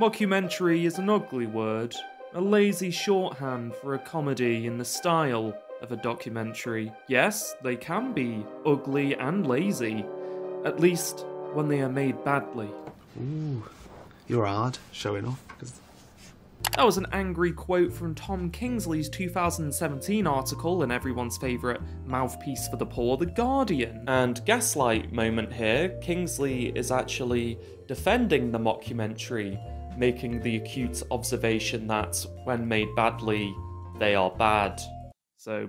Mockumentary is an ugly word, a lazy shorthand for a comedy in the style of a documentary. Yes, they can be ugly and lazy, at least when they are made badly. Ooh, you're hard, showing off. That was an angry quote from Tom Kingsley's 2017 article in everyone's favourite mouthpiece for the poor, The Guardian. And gaslight moment here, Kingsley is actually defending the mockumentary, making the acute observation that when made badly, they are bad. So,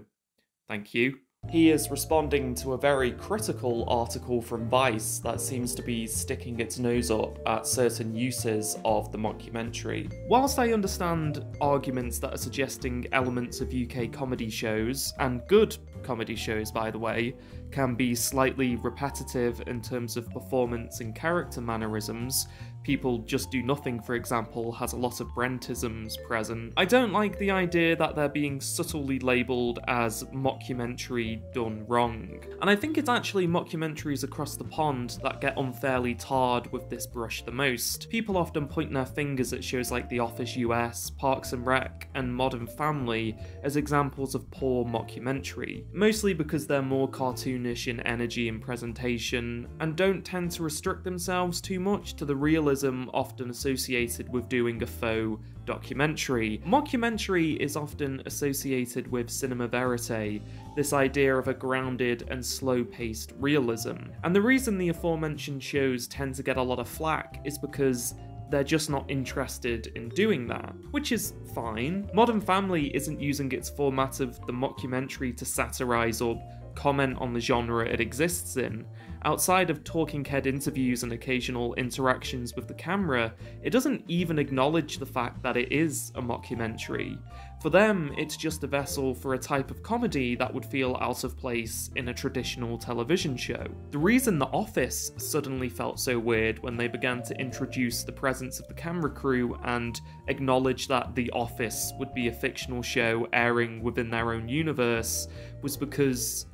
thank you. He is responding to a very critical article from Vice that seems to be sticking its nose up at certain uses of the mockumentary. Whilst I understand arguments that are suggesting elements of UK comedy shows, and good comedy shows by the way, can be slightly repetitive in terms of performance and character mannerisms, People Just Do Nothing, for example, has a lot of Brentisms present. I don't like the idea that they're being subtly labelled as mockumentary done wrong. And I think it's actually mockumentaries across the pond that get unfairly tarred with this brush the most. People often point their fingers at shows like The Office US, Parks and Rec, and Modern Family as examples of poor mockumentary, mostly because they're more cartoonish in energy and presentation, and don't tend to restrict themselves too much to the realism often associated with doing a faux documentary. Mockumentary is often associated with cinema verite, this idea of a grounded and slow-paced realism. And the reason the aforementioned shows tend to get a lot of flack is because they're just not interested in doing that, which is fine. Modern Family isn't using its format of the mockumentary to satirize or comment on the genre it exists in. Outside of talking head interviews and occasional interactions with the camera, it doesn't even acknowledge the fact that it is a mockumentary. For them, it's just a vessel for a type of comedy that would feel out of place in a traditional television show. The reason The Office suddenly felt so weird when they began to introduce the presence of the camera crew and acknowledge that The Office would be a fictional show airing within their own universe was because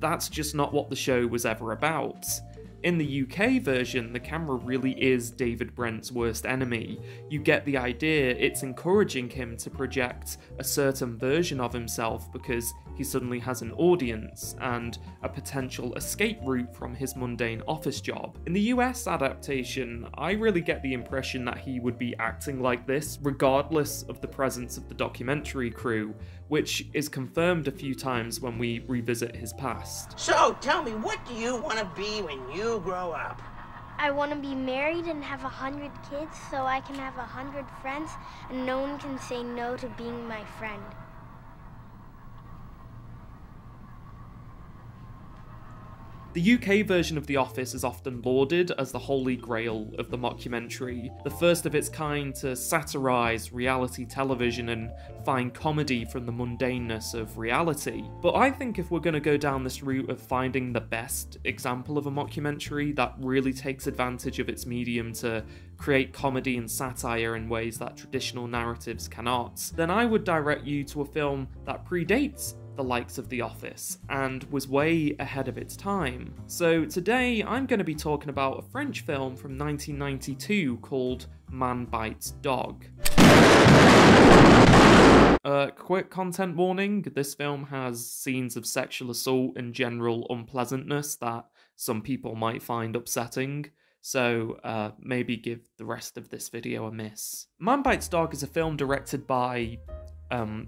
that's just not what the show was ever about. In the UK version, the camera really is David Brent's worst enemy. You get the idea it's encouraging him to project a certain version of himself because he suddenly has an audience and a potential escape route from his mundane office job. In the US adaptation, I really get the impression that he would be acting like this regardless of the presence of the documentary crew, which is confirmed a few times when we revisit his past. So tell me, what do you want to be when you grow up? I want to be married and have 100 kids so I can have 100 friends and no one can say no to being my friend. The UK version of The Office is often lauded as the holy grail of the mockumentary, the first of its kind to satirise reality television and find comedy from the mundaneness of reality. But I think if we're going to go down this route of finding the best example of a mockumentary that really takes advantage of its medium to create comedy and satire in ways that traditional narratives cannot, then I would direct you to a film that predates the likes of The Office and was way ahead of its time. So today I'm going to be talking about a French film from 1992 called Man Bites Dog. Quick content warning, this film has scenes of sexual assault and general unpleasantness that some people might find upsetting. So maybe give the rest of this video a miss. Man Bites Dog is a film directed by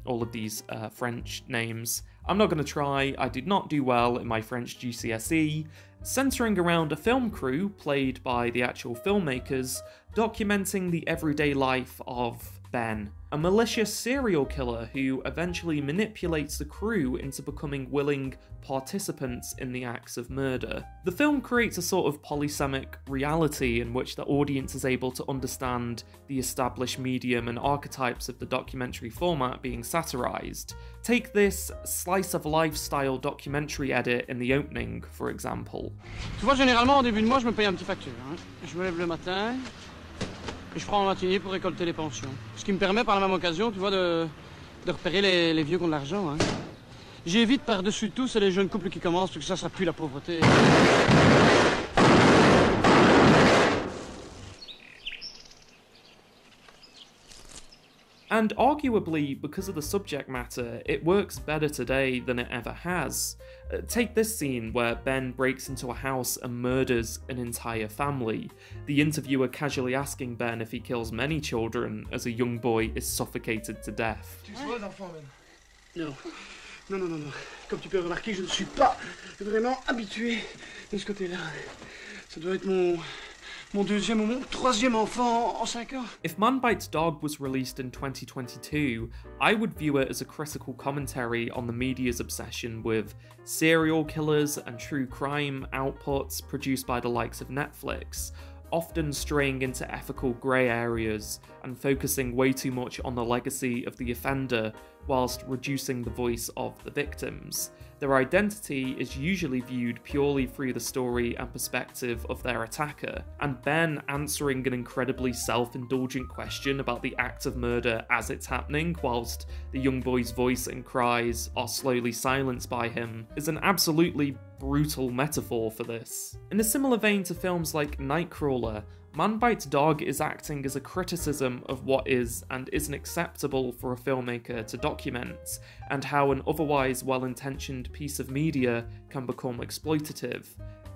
all of these French names. I'm not going to try, I did not do well in my French GCSE, centering around a film crew, played by the actual filmmakers, documenting the everyday life of Ben, a malicious serial killer who eventually manipulates the crew into becoming willing participants in the acts of murder. The film creates a sort of polysemic reality in which the audience is able to understand the established medium and archetypes of the documentary format being satirized. Take this slice of lifestyle documentary edit in the opening, for example. Tu vois, généralement, au début de mois, je me paye un petit facture, hein. Je me lève le matin. Et je prends un matinée pour récolter les pensions. Ce qui me permet par la même occasion, tu vois, de repérer les vieux qui ont de l'argent. Hein. J'évite par-dessus tout, c'est les jeunes couples qui commencent, parce que ça pue la pauvreté. And arguably, because of the subject matter, it works better today than it ever has. Take this scene where Ben breaks into a house and murders an entire family, the interviewer casually asking Ben if he kills many children as a young boy is suffocated to death. No. Comme tu peux remarquer, je ne suis pas vraiment habitué de ce côté-là. Ça doit être mon deuxième ou mon troisième enfant en 5 ans. If Man Bites Dog was released in 2022, I would view it as a critical commentary on the media's obsession with serial killers and true crime outputs produced by the likes of Netflix, often straying into ethical grey areas and focusing way too much on the legacy of the offender whilst reducing the voice of the victims. Their identity is usually viewed purely through the story and perspective of their attacker, and Ben answering an incredibly self-indulgent question about the act of murder as it's happening, whilst the young boy's voice and cries are slowly silenced by him, is an absolutely brutal metaphor for this. In a similar vein to films like Nightcrawler, Man Bites Dog is acting as a criticism of what is and isn't acceptable for a filmmaker to document, and how an otherwise well-intentioned piece of media can become exploitative,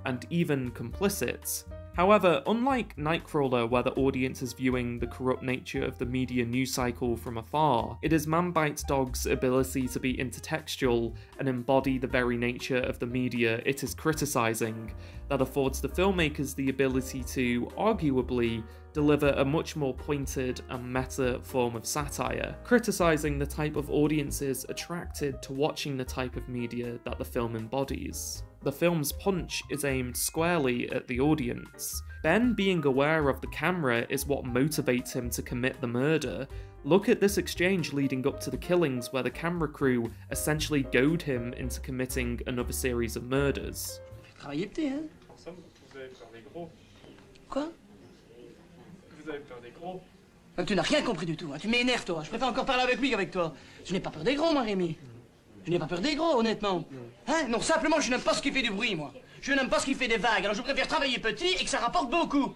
and even complicit. However, unlike Nightcrawler, where the audience is viewing the corrupt nature of the media news cycle from afar, it is Man Bites Dog's ability to be intertextual and embody the very nature of the media it is criticising that affords the filmmakers the ability to, arguably, deliver a much more pointed and meta form of satire, criticising the type of audiences attracted to watching the type of media that the film embodies. The film's punch is aimed squarely at the audience. Ben being aware of the camera is what motivates him to commit the murder. Look at this exchange leading up to the killings where the camera crew essentially goad him into committing another series of murders. Tu n'as rien compris du tout, hein. Tu m'énerves, toi. Je préfère encore parler avec lui qu'avec toi. Je n'ai pas peur des gros, moi, Rémi. Je n'ai pas peur des gros, honnêtement. Hein? Non, simplement, je n'aime pas ce qui fait du bruit, moi. Je n'aime pas ce qui fait des vagues, alors je préfère travailler petit et que ça rapporte beaucoup.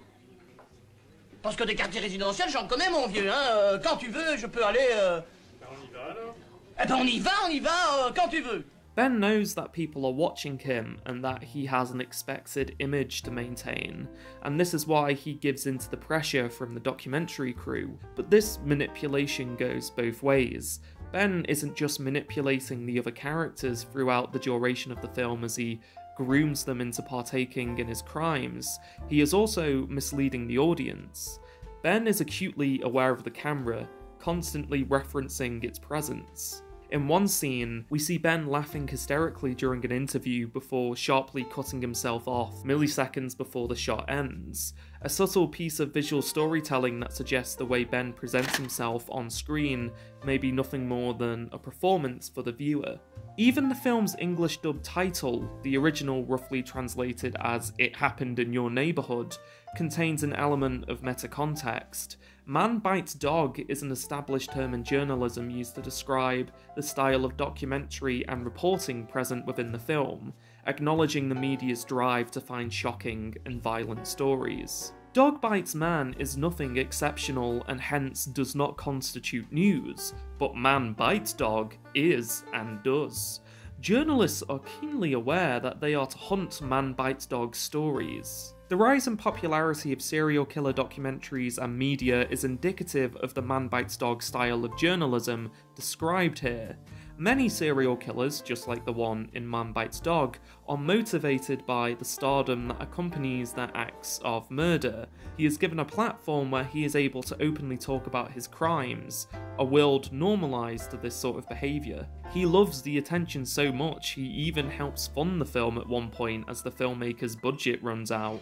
Parce que des quartiers résidentiels, j'en connais, mon vieux, hein. Quand tu veux, je peux aller... Ben, on y va, alors. Eh ben, on y va, quand tu veux. Ben knows that people are watching him and that he has an expected image to maintain, and this is why he gives into the pressure from the documentary crew. But this manipulation goes both ways. Ben isn't just manipulating the other characters throughout the duration of the film as he grooms them into partaking in his crimes, he is also misleading the audience. Ben is acutely aware of the camera, constantly referencing its presence. In one scene, we see Ben laughing hysterically during an interview before sharply cutting himself off milliseconds before the shot ends, a subtle piece of visual storytelling that suggests the way Ben presents himself on screen may be nothing more than a performance for the viewer. Even the film's English dub title, the original roughly translated as It Happened in Your Neighbourhood, contains an element of meta-context. Man Bites Dog is an established term in journalism used to describe the style of documentary and reporting present within the film, acknowledging the media's drive to find shocking and violent stories. Dog Bites Man is nothing exceptional and hence does not constitute news, but Man Bites Dog is and does. Journalists are keenly aware that they are to hunt Man Bites Dog stories. The rise in popularity of serial killer documentaries and media is indicative of the Man Bites Dog style of journalism described here. Many serial killers, just like the one in Man Bites Dog, are motivated by the stardom that accompanies their acts of murder. He is given a platform where he is able to openly talk about his crimes, a world normalised to this sort of behaviour. He loves the attention so much, he even helps fund the film at one point as the filmmaker's budget runs out.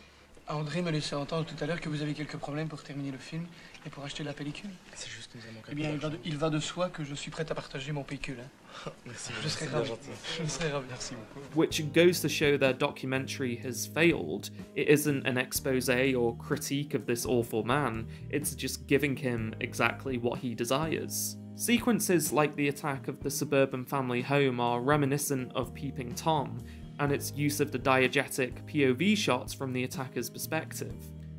André me laissait entendre tout à l'heure que vous avez quelques problèmes pour terminer le film et pour acheter la pellicule. C'est juste que nous avons quelques problèmes. Eh bien, il va de soi que je suis prête à partager mon pécule. Hein. Merci, je serai ravi. Je serai ravi. Merci beaucoup. Which goes to show their documentary has failed. It isn't an exposé or critique of this awful man. It's just giving him exactly what he desires. Sequences like the attack of the suburban family home are reminiscent of Peeping Tom, and its use of the diegetic POV shots from the attacker's perspective.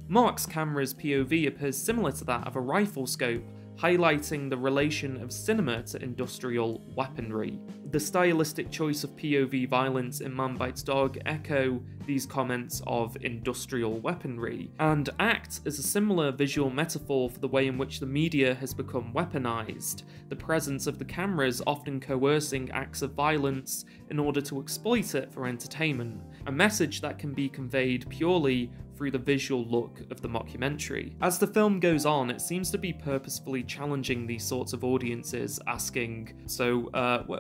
Mark's camera's POV appears similar to that of a rifle scope, highlighting the relation of cinema to industrial weaponry. The stylistic choice of POV violence in Man Bites Dog echo these comments of industrial weaponry, and act as a similar visual metaphor for the way in which the media has become weaponized, the presence of the cameras often coercing acts of violence in order to exploit it for entertainment, a message that can be conveyed purely through the visual look of the mockumentary. As the film goes on, it seems to be purposefully challenging these sorts of audiences, asking, so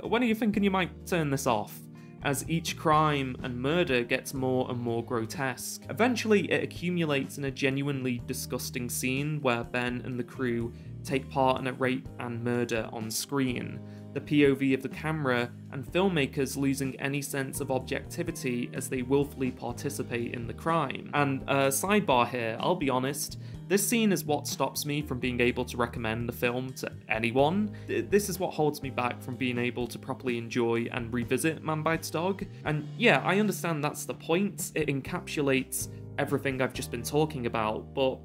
when are you thinking you might turn this off? As each crime and murder gets more and more grotesque. Eventually, it accumulates in a genuinely disgusting scene where Ben and the crew take part in a rape and murder on screen, the POV of the camera and filmmakers losing any sense of objectivity as they willfully participate in the crime. And sidebar here, I'll be honest, this scene is what stops me from being able to recommend the film to anyone. This is what holds me back from being able to properly enjoy and revisit Man Bites Dog. And yeah, I understand that's the point, it encapsulates everything I've just been talking about, but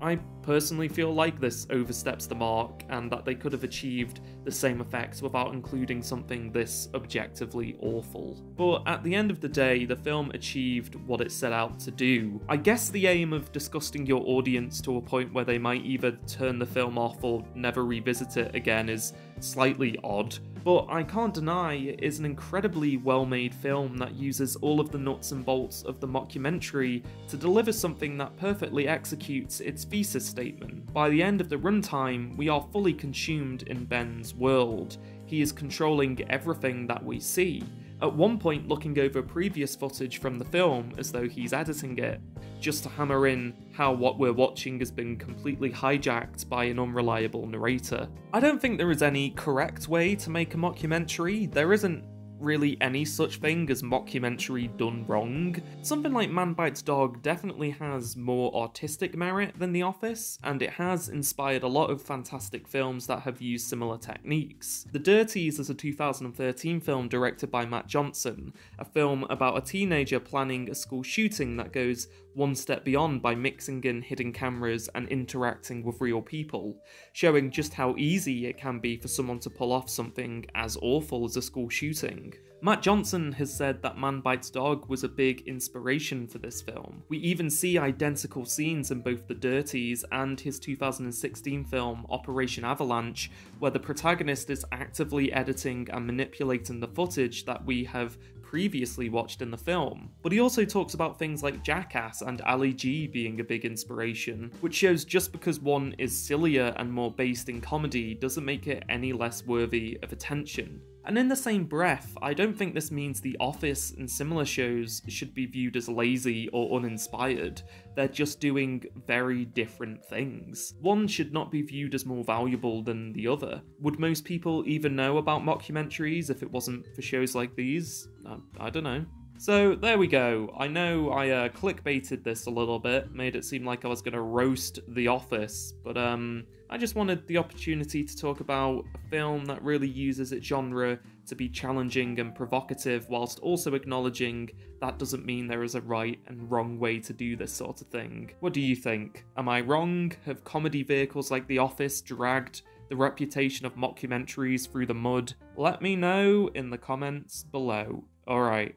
I personally feel like this oversteps the mark and that they could have achieved the same effects without including something this objectively awful. But at the end of the day, the film achieved what it set out to do. I guess the aim of disgusting your audience to a point where they might either turn the film off or never revisit it again is slightly odd, but I can't deny it is an incredibly well-made film that uses all of the nuts and bolts of the mockumentary to deliver something that perfectly executes its thesis statement. By the end of the runtime, we are fully consumed in Ben's world. He is controlling everything that we see, at one point looking over previous footage from the film as though he's editing it, just to hammer in how what we're watching has been completely hijacked by an unreliable narrator. I don't think there is any correct way to make a mockumentary. There isn't really any such thing as mockumentary done wrong. Something like Man Bites Dog definitely has more artistic merit than The Office, and it has inspired a lot of fantastic films that have used similar techniques. The Dirties is a 2013 film directed by Matt Johnson, a film about a teenager planning a school shooting that goes one step beyond by mixing in hidden cameras and interacting with real people, showing just how easy it can be for someone to pull off something as awful as a school shooting. Matt Johnson has said that Man Bites Dog was a big inspiration for this film. We even see identical scenes in both The Dirties and his 2016 film Operation Avalanche, where the protagonist is actively editing and manipulating the footage that we have previously watched in the film. But he also talks about things like Jackass and Ali G being a big inspiration, which shows just because one is sillier and more based in comedy doesn't make it any less worthy of attention. And in the same breath, I don't think this means The Office and similar shows should be viewed as lazy or uninspired. They're just doing very different things. One should not be viewed as more valuable than the other. Would most people even know about mockumentaries if it wasn't for shows like these? I don't know. So there we go. I know I clickbaited this a little bit, made it seem like I was gonna roast The Office, but I just wanted the opportunity to talk about a film that really uses its genre to be challenging and provocative whilst also acknowledging that doesn't mean there is a right and wrong way to do this sort of thing. What do you think? Am I wrong? Have comedy vehicles like The Office dragged the reputation of mockumentaries through the mud? Let me know in the comments below. Alright,